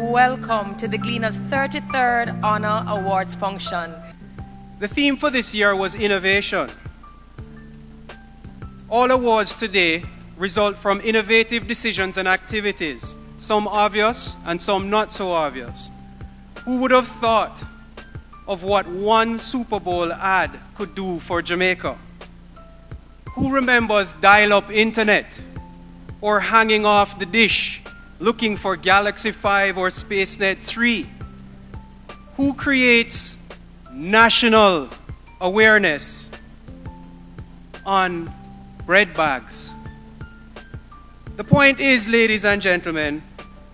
Welcome to the Gleaner's 33rd Honour Awards function. The theme for this year was innovation. All awards today result from innovative decisions and activities, some obvious and some not so obvious. Who would have thought of what one Super Bowl ad could do for Jamaica? Who remembers dial-up internet or hanging off the dish looking for Galaxy 5 or SpaceNet 3? Who creates national awareness on bread bags? The point is, ladies and gentlemen,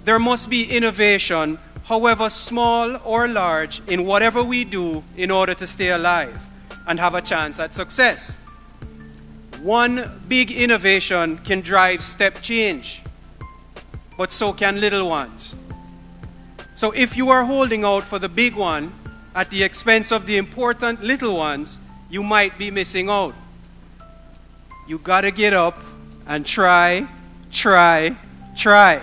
there must be innovation, however small or large, in whatever we do in order to stay alive and have a chance at success. One big innovation can drive step change, but so can little ones. So if you are holding out for the big one at the expense of the important little ones, you might be missing out. You gotta get up and try, try, try.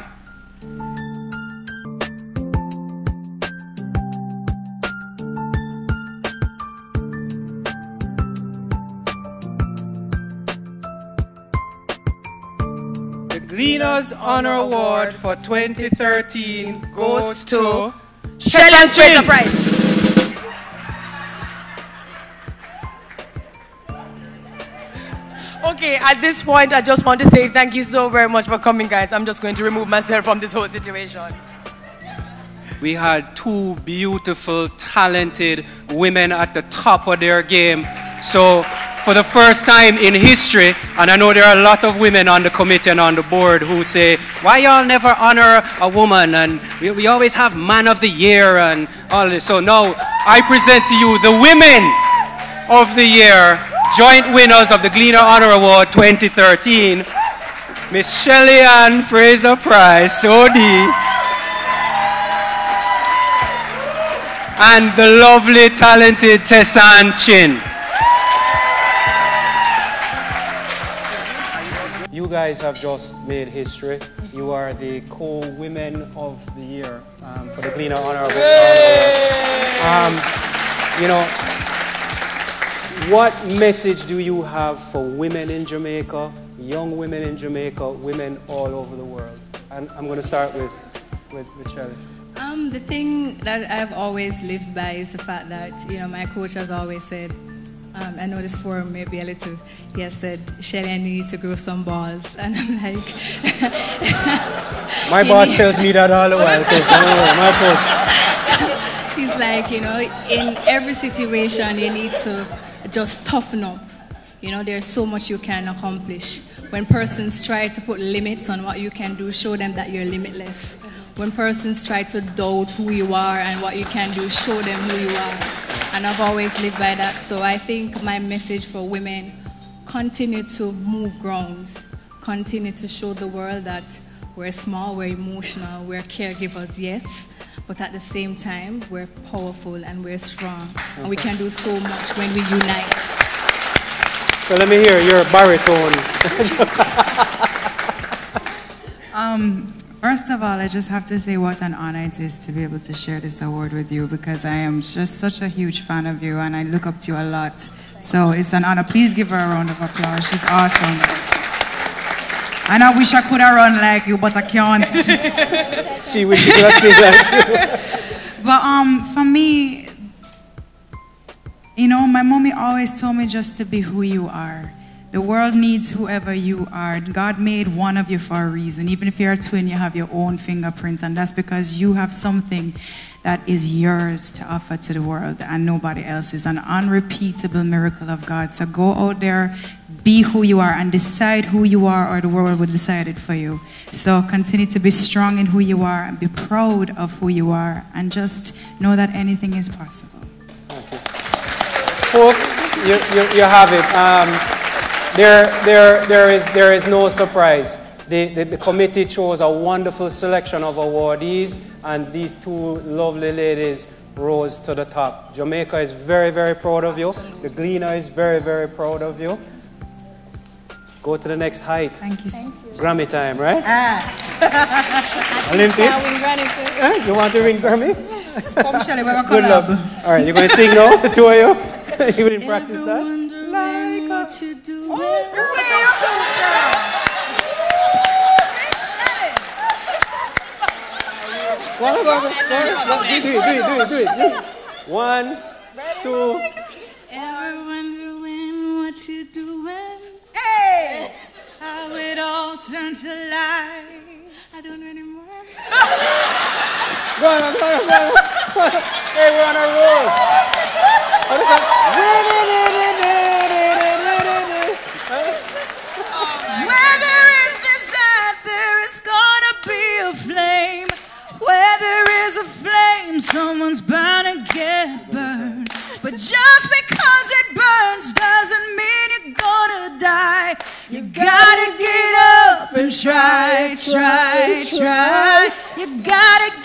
Gleaner's Honour Award for 2013 goes to Shelly-Ann Fraser-Pryce. Okay, at this point, I just want to say thank you so very much for coming, guys. I'm just going to remove myself from this whole situation. We had two beautiful, talented women at the top of their game. So, for the first time in history, and I know there are a lot of women on the committee and on the board who say, why y'all never honor a woman, and we always have man of the year and all this. So now I present to you the women of the year, joint winners of the Gleaner Honour Award 2013, Miss Shelly-Ann Fraser-Pryce, OD, and the lovely, talented Tessanne Chin. You guys have just made history. You are the co-women of the year for the Gleaner Honour Award. You know, what message do you have for women in Jamaica, young women in Jamaica, women all over the world? And I'm going to start with Shelly. The thing that I've always lived by is the fact that, you know, my coach has always said, I know this forum may be a little, he has said, Shelly, I need to grow some balls. And I'm like... my boss tells me that all the while. My coach. He's like, you know, in every situation, you need to just toughen up. You know, there's so much you can accomplish. When persons try to put limits on what you can do, show them that you're limitless. When persons try to doubt who you are and what you can do, show them who you are. And I've always lived by that. So I think my message for women, continue to move grounds. Continue to show the world that we're small, we're emotional, we're caregivers, yes. But at the same time, we're powerful and we're strong. And we can do so much when we unite. So let me hear your baritone. First of all, I just have to say what an honor it is to be able to share this award with you, because I am just such a huge fan of you and I look up to you a lot. So it's an honor. Please give her a round of applause. She's awesome. And I wish I could have run like you, but I can't. She wishes she could have seen like you. But for me, you know, my mommy always told me just to be who you are. The world needs whoever you are. God made one of you for a reason. Even if you're a twin, you have your own fingerprints, and that's because you have something that is yours to offer to the world and nobody else's. An unrepeatable miracle of God. So go out there, be who you are, and decide who you are, or the world will decide it for you. So continue to be strong in who you are and be proud of who you are, and just know that anything is possible. Thank you. Folks, you have it. There is no surprise. The committee chose a wonderful selection of awardees, and these two lovely ladies rose to the top. Jamaica is very, very proud of you. Absolutely. The Gleaner is very, very proud of you. Go to the next height. Thank you. Thank you. Grammy time, right? Ah. Olympic. Yeah, you want to ring Grammy? Good luck. All right, you're going to sing now, the two of you? You didn't practice that? Like what you do. Oh, do it. One, two. Ever wondering what you do when how it all turned to lies. I don't know anymore. Go on. Hey, we're on a roll. Where there is desire, there is gonna be a flame. Where there is a flame, someone's bound to get burned. But just because it burns doesn't mean you're gonna die. You gotta get up and try. You gotta